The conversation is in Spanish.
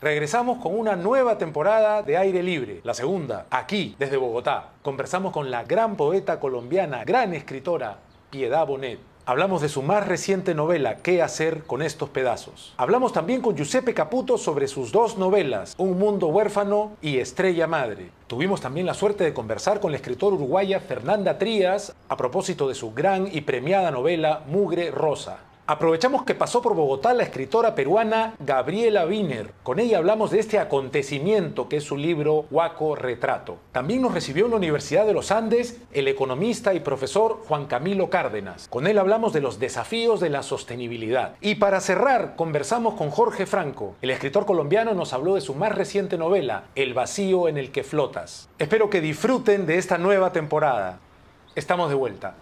Regresamos con una nueva temporada de Aire Libre, la segunda, aquí, desde Bogotá. Conversamos con la gran poeta colombiana, gran escritora, Piedad Bonnett. Hablamos de su más reciente novela, ¿Qué hacer con estos pedazos? Hablamos también con Giuseppe Caputo sobre sus dos novelas, Un mundo huérfano y Estrella Madre. Tuvimos también la suerte de conversar con la escritora uruguaya Fernanda Trías a propósito de su gran y premiada novela, Mugre Rosa. Aprovechamos que pasó por Bogotá la escritora peruana Gabriela Wiener. Con ella hablamos de este acontecimiento que es su libro Huaco Retrato. También nos recibió en la Universidad de los Andes el economista y profesor Juan Camilo Cárdenas. Con él hablamos de los desafíos de la sostenibilidad. Y para cerrar, conversamos con Jorge Franco. El escritor colombiano nos habló de su más reciente novela, El vacío en el que flotas. Espero que disfruten de esta nueva temporada. Estamos de vuelta.